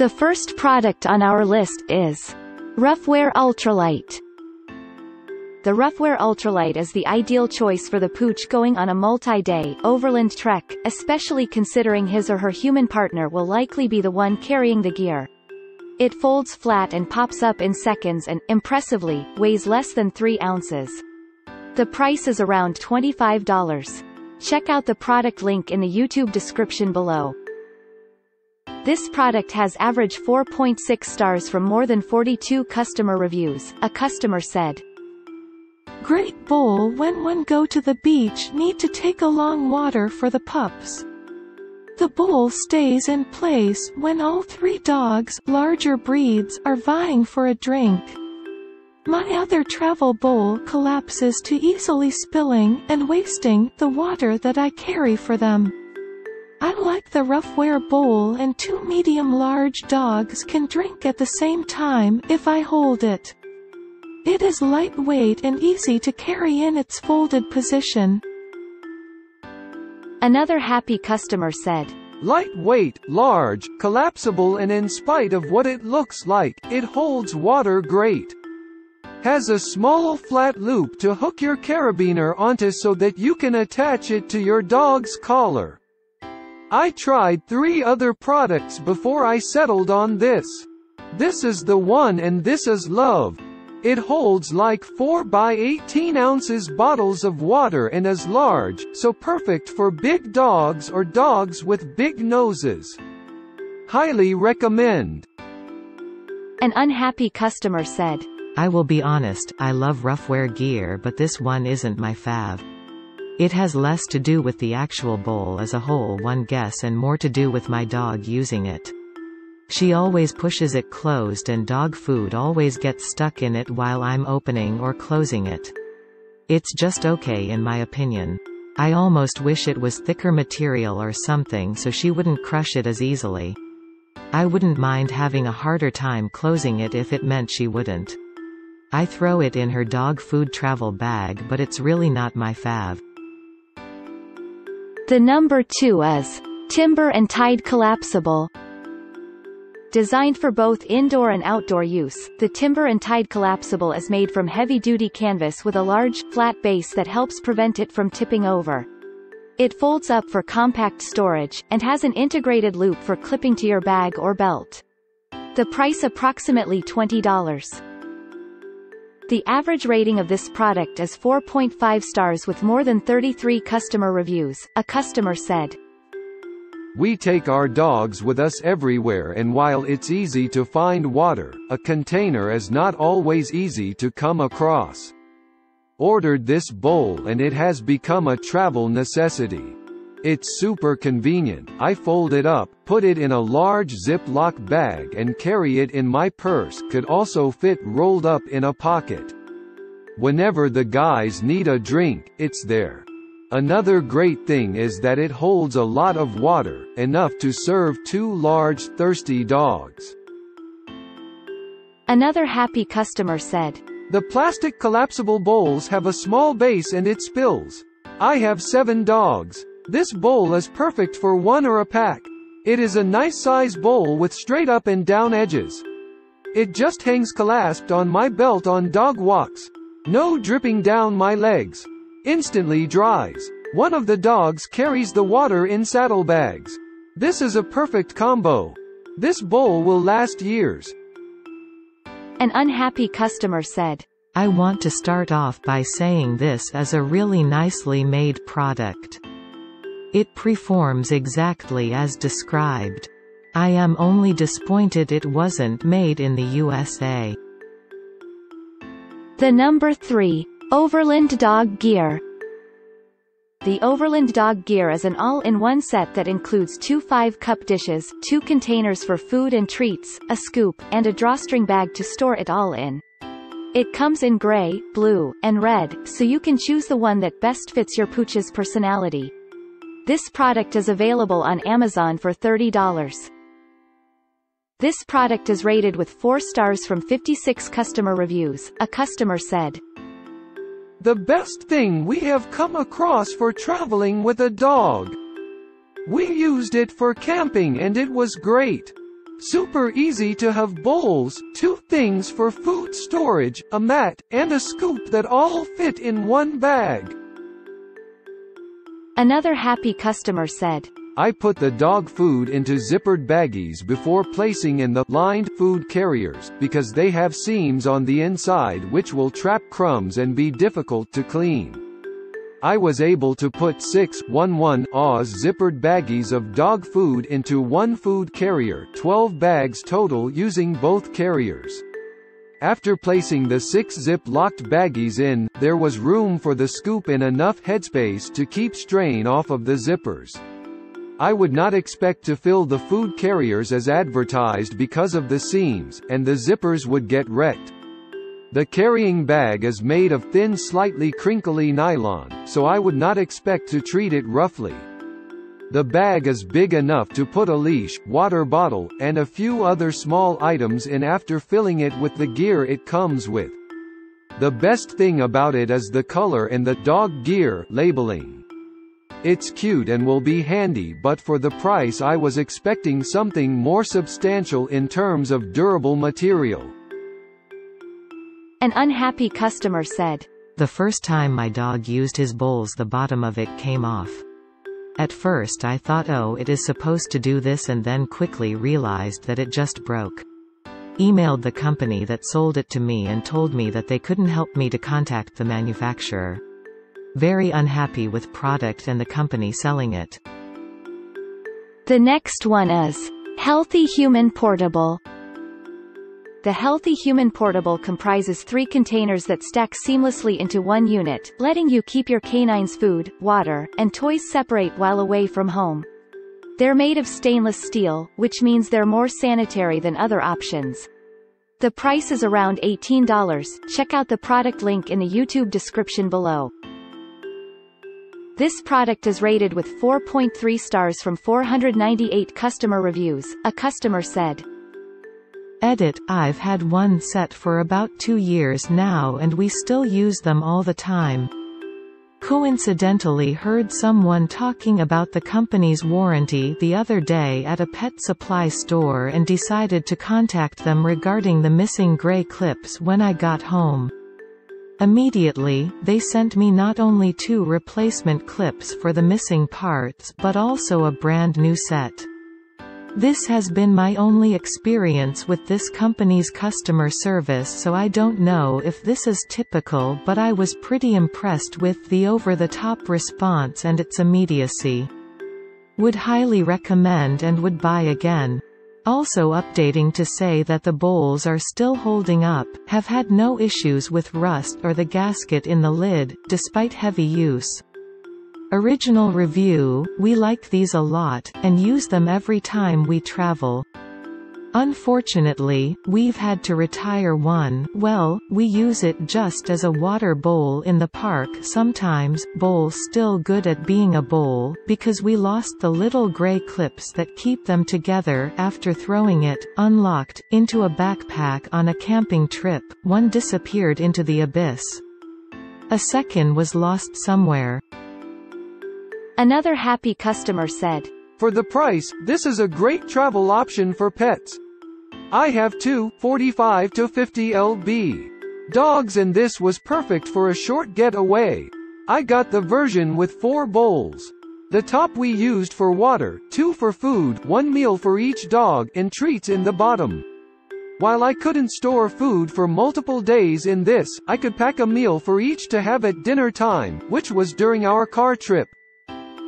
The first product on our list is Ruffwear Ultralight. The Ruffwear Ultralight is the ideal choice for the pooch going on a multi-day, overland trek, especially considering his or her human partner will likely be the one carrying the gear. It folds flat and pops up in seconds and, impressively, weighs less than 3 ounces. The price is around $25. Check out the product link in the YouTube description below. This product has average 4.6 stars from more than 42 customer reviews. A customer said, "Great bowl when one go to the beach need to take along water for the pups. The bowl stays in place when all 3 dogs, larger breeds, are vying for a drink. My other travel bowl collapses to easily spilling and wasting the water that I carry for them. I like the Ruffwear bowl and 2 medium-large dogs can drink at the same time if I hold it. It is lightweight and easy to carry in its folded position." Another happy customer said, "Lightweight, large, collapsible, and in spite of what it looks like, it holds water great. Has a small flat loop to hook your carabiner onto so that you can attach it to your dog's collar. I tried 3 other products before I settled on this. This is the one and this is love. It holds like 4x18 ounces bottles of water and is large, so perfect for big dogs or dogs with big noses. Highly recommend." An unhappy customer said, "I will be honest, I love Ruffwear gear but this one isn't my fav. It has less to do with the actual bowl as a whole one guess and more to do with my dog using it. She always pushes it closed and dog food always gets stuck in it while I'm opening or closing it. It's just okay in my opinion. I almost wish it was thicker material or something so she wouldn't crush it as easily. I wouldn't mind having a harder time closing it if it meant she wouldn't. I throw it in her dog food travel bag but it's really not my fav." The number 2 is Timber and Tide Collapsible. Designed for both indoor and outdoor use, the Timber and Tide Collapsible is made from heavy-duty canvas with a large, flat base that helps prevent it from tipping over. It folds up for compact storage, and has an integrated loop for clipping to your bag or belt. The price approximately $20. The average rating of this product is 4.5 stars with more than 33 customer reviews. A customer said, "We take our dogs with us everywhere and while it's easy to find water, a container is not always easy to come across. Ordered this bowl and it has become a travel necessity. It's super convenient. I fold it up, put it in a large Ziploc bag and carry it in my purse, could also fit rolled up in a pocket. Whenever the guys need a drink, it's there. Another great thing is that it holds a lot of water, enough to serve 2 large thirsty dogs." Another happy customer said, "The plastic collapsible bowls have a small base and it spills. I have 7 dogs. This bowl is perfect for 1 or a pack. It is a nice size bowl with straight up and down edges. It just hangs collapsed on my belt on dog walks. No dripping down my legs. Instantly dries. One of the dogs carries the water in saddlebags. This is a perfect combo. This bowl will last years." An unhappy customer said, "I want to start off by saying this is a really nicely made product. It performs exactly as described. I am only disappointed it wasn't made in the USA." The number 3, Overland Dog Gear. The Overland Dog Gear is an all-in-one set that includes 2 5-cup dishes, 2 containers for food and treats, a scoop, and a drawstring bag to store it all in. It comes in gray, blue, and red, so you can choose the one that best fits your pooch's personality. This product is available on Amazon for $30. This product is rated with 4 stars from 56 customer reviews. A customer said, "The best thing we have come across for traveling with a dog. We used it for camping and it was great. Super easy to have bowls, two things for food storage, a mat, and a scoop that all fit in one bag. Another happy customer said, I put the dog food into zippered baggies before placing in the lined food carriers, because they have seams on the inside which will trap crumbs and be difficult to clean. I was able to put 6 1/1 oz zippered baggies of dog food into one food carrier, 12 bags total using both carriers. After placing the 6 zip-locked baggies in, there was room for the scoop and enough headspace to keep strain off of the zippers. I would not expect to fill the food carriers as advertised because of the seams, and the zippers would get wrecked. The carrying bag is made of thin, slightly crinkly nylon, so I would not expect to treat it roughly. The bag is big enough to put a leash, water bottle, and a few other small items in after filling it with the gear it comes with. The best thing about it is the color and the dog gear labeling. It's cute and will be handy, but for the price I was expecting something more substantial in terms of durable material. An unhappy customer said, The first time my dog used his bowls, the bottom of it came off. At first I thought, oh, it is supposed to do this, and then quickly realized that it just broke. Emailed the company that sold it to me and told me that they couldn't help me to contact the manufacturer. Very unhappy with product and the company selling it. The next one is Healthy Human Portable. The Healthy Human Portable comprises 3 containers that stack seamlessly into one unit, letting you keep your canine's food, water, and toys separate while away from home. They're made of stainless steel, which means they're more sanitary than other options. The price is around $18. Check out the product link in the YouTube description below. This product is rated with 4.3 stars from 498 customer reviews. A customer said, Edit, I've had one set for about 2 years now and we still use them all the time. Coincidentally heard someone talking about the company's warranty the other day at a pet supply store and decided to contact them regarding the missing gray clips when I got home. Immediately, they sent me not only 2 replacement clips for the missing parts but also a brand new set. This has been my only experience with this company's customer service, so I don't know if this is typical, but I was pretty impressed with the over-the-top response and its immediacy. Would highly recommend and would buy again. Also updating to say that the bowls are still holding up, have had no issues with rust or the gasket in the lid, despite heavy use. Original review, we like these a lot, and use them every time we travel. Unfortunately, we've had to retire one. Well, we use it just as a water bowl in the park sometimes. Bowl still good at being a bowl, because we lost the little gray clips that keep them together after throwing it, unlocked, into a backpack on a camping trip. One disappeared into the abyss. A second was lost somewhere. Another happy customer said, For the price, this is a great travel option for pets. I have 2 45 to 50 lb. dogs and this was perfect for a short getaway. I got the version with 4 bowls. The top we used for water, 2 for food, 1 meal for each dog, and treats in the bottom. While I couldn't store food for multiple days in this, I could pack a meal for each to have at dinner time, which was during our car trip.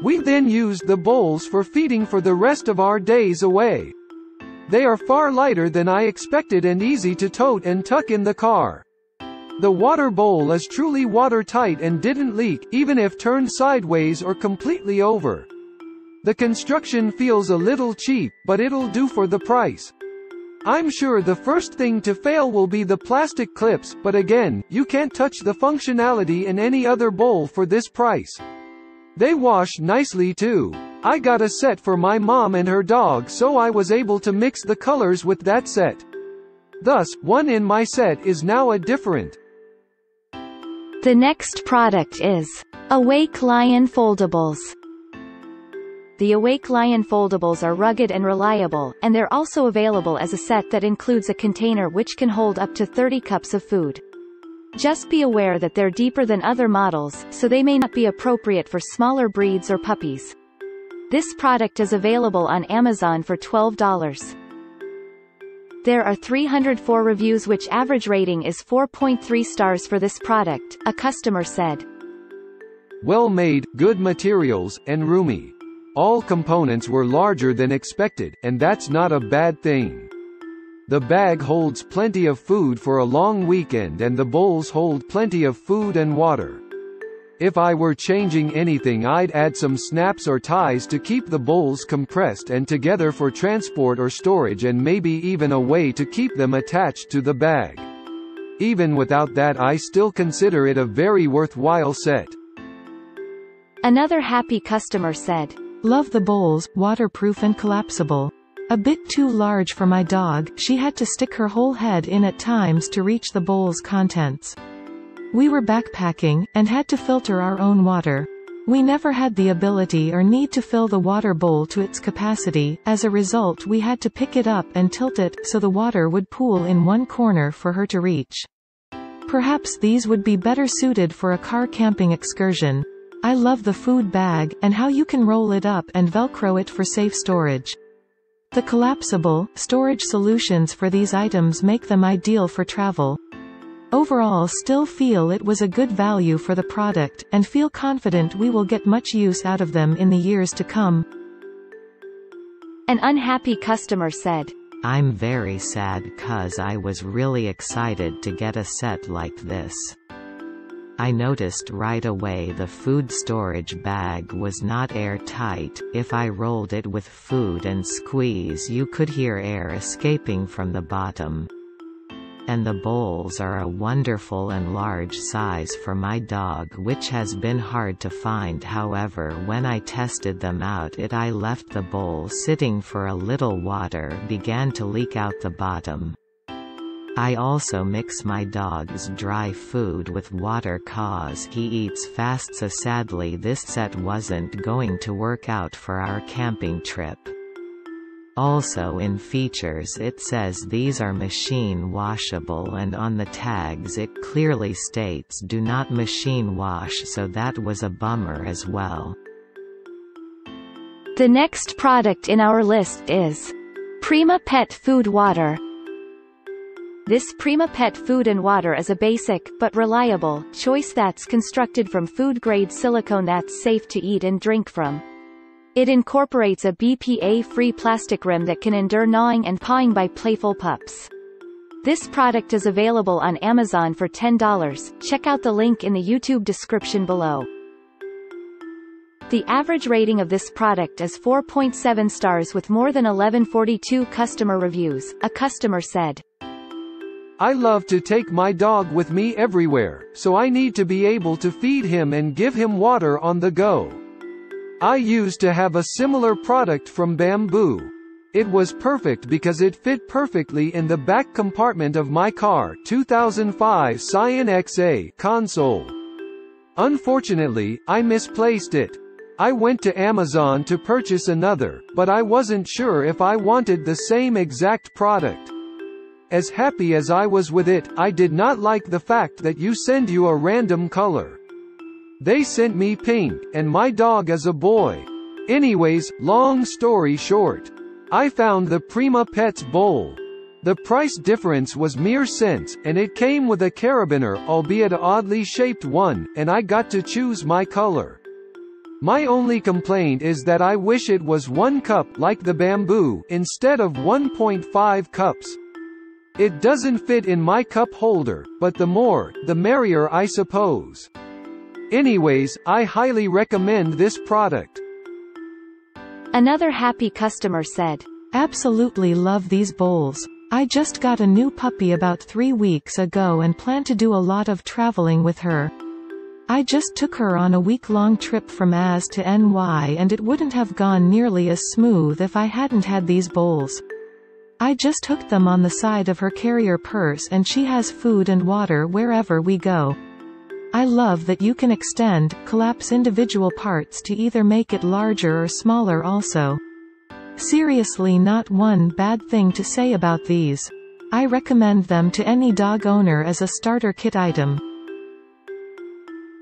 We then used the bowls for feeding for the rest of our days away. They are far lighter than I expected and easy to tote and tuck in the car. The water bowl is truly watertight and didn't leak, even if turned sideways or completely over. The construction feels a little cheap, but it'll do for the price. I'm sure the first thing to fail will be the plastic clips, but again, you can't touch the functionality in any other bowl for this price. They wash nicely too. I got a set for my mom and her dog, so I was able to mix the colors with that set. Thus, one in my set is now a different. The next product is Awake Lion Foldables. The Awake Lion Foldables are rugged and reliable, and they're also available as a set that includes a container which can hold up to 30 cups of food. Just be aware that they're deeper than other models, so they may not be appropriate for smaller breeds or puppies. This product is available on Amazon for $12. There are 304 reviews, which average rating is 4.3 stars for this product. A customer said, "Well made, good materials, and roomy. All components were larger than expected, and that's not a bad thing. The bag holds plenty of food for a long weekend, and the bowls hold plenty of food and water. If I were changing anything, I'd add some snaps or ties to keep the bowls compressed and together for transport or storage, and maybe even a way to keep them attached to the bag. Even without that, I still consider it a very worthwhile set." Another happy customer said, "Love the bowls, waterproof and collapsible. A bit too large for my dog, she had to stick her whole head in at times to reach the bowl's contents. We were backpacking, and had to filter our own water. We never had the ability or need to fill the water bowl to its capacity. As a result, we had to pick it up and tilt it, so the water would pool in one corner for her to reach. Perhaps these would be better suited for a car camping excursion. I love the food bag, and how you can roll it up and Velcro it for safe storage. The collapsible, storage solutions for these items make them ideal for travel. Overall, still feel it was a good value for the product, and feel confident we will get much use out of them in the years to come." An unhappy customer said, "I'm very sad 'cause I was really excited to get a set like this. I noticed right away the food storage bag was not airtight. If I rolled it with food and squeeze, you could hear air escaping from the bottom. And the bowls are a wonderful and large size for my dog, which has been hard to find. However, when I tested them out, I left the bowl sitting for a little, water began to leak out the bottom. I also mix my dog's dry food with water 'cause he eats fast, so sadly this set wasn't going to work out for our camping trip. Also in features, it says these are machine washable, and on the tags it clearly states do not machine wash, so that was a bummer as well." The next product in our list is Prima Pet Food Water. This Prima Pet Food and Water is a basic, but reliable, choice that's constructed from food-grade silicone that's safe to eat and drink from. It incorporates a BPA-free plastic rim that can endure gnawing and pawing by playful pups. This product is available on Amazon for $10. Check out the link in the YouTube description below. The average rating of this product is 4.7 stars with more than 1142 customer reviews. A customer said, "I love to take my dog with me everywhere, so I need to be able to feed him and give him water on the go. I used to have a similar product from Bamboo. It was perfect because it fit perfectly in the back compartment of my car 2005 Scion xA console. Unfortunately, I misplaced it. I went to Amazon to purchase another, but I wasn't sure if I wanted the same exact product. As happy as I was with it, I did not like the fact that you send you a random color. They sent me pink, and my dog is a boy. Anyways, long story short, I found the Prima Pets bowl. The price difference was mere cents, and it came with a carabiner, albeit an oddly shaped one, and I got to choose my color. My only complaint is that I wish it was one cup like the Bamboo, instead of 1.5 cups. It doesn't fit in my cup holder, but the more, the merrier, I suppose. Anyways, I highly recommend this product." Another happy customer said, "Absolutely love these bowls. I just got a new puppy about 3 weeks ago and plan to do a lot of traveling with her. I just took her on a week-long trip from AZ to NY, and it wouldn't have gone nearly as smooth if I hadn't had these bowls. I just hooked them on the side of her carrier purse, and she has food and water wherever we go. I love that you can extend, collapse individual parts to either make it larger or smaller also. Seriously, not one bad thing to say about these. I recommend them to any dog owner as a starter kit item.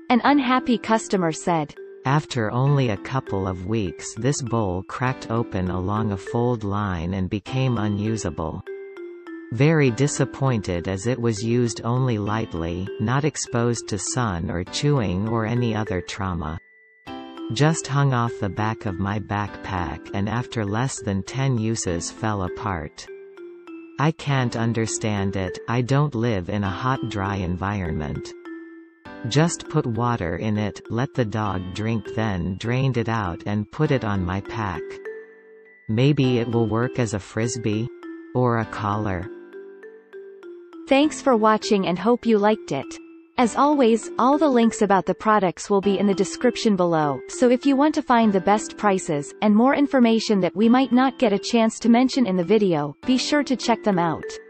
An unhappy customer said, "After only a couple of weeks this bowl cracked open along a fold line and became unusable. Very disappointed as it was used only lightly, not exposed to sun or chewing or any other trauma. Just hung off the back of my backpack and after less than 10 uses fell apart. I can't understand it, I don't live in a hot dry environment. Just put water in it, let the dog drink, then drained it out and put it on my pack. Maybe it will work as a frisbee? Or a collar." Thanks for watching and hope you liked it. As always, all the links about the products will be in the description below, so if you want to find the best prices, and more information that we might not get a chance to mention in the video, be sure to check them out.